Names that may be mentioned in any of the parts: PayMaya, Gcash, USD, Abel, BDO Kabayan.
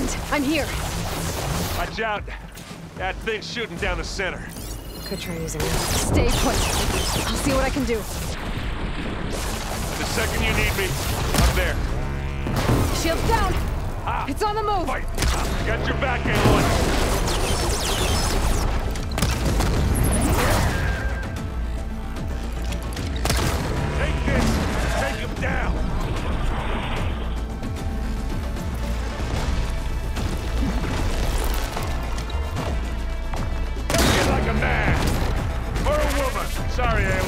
Torrent, I'm here. Watch out. That thing's shooting down the center. Could try using it. Stay put. I'll see what I can do. The second you need me, up there. Shield's down. Ah, it's on the move. Fight. Got your back, Abel. Sorry, Abel.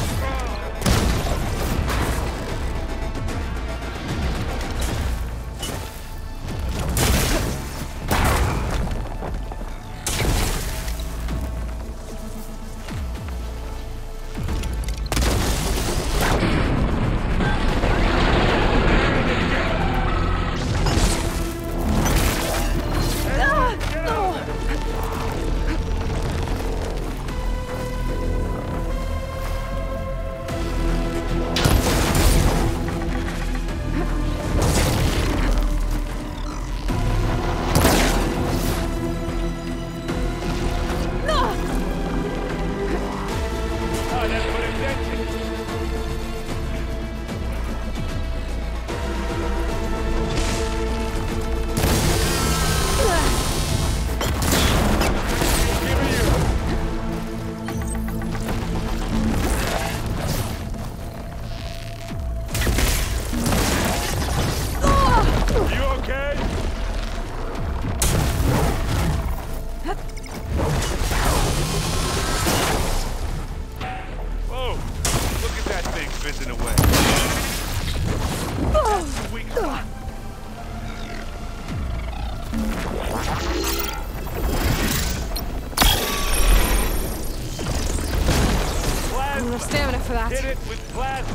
No stamina for that. Hit it with plasma.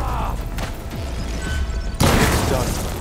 Ah. It's done.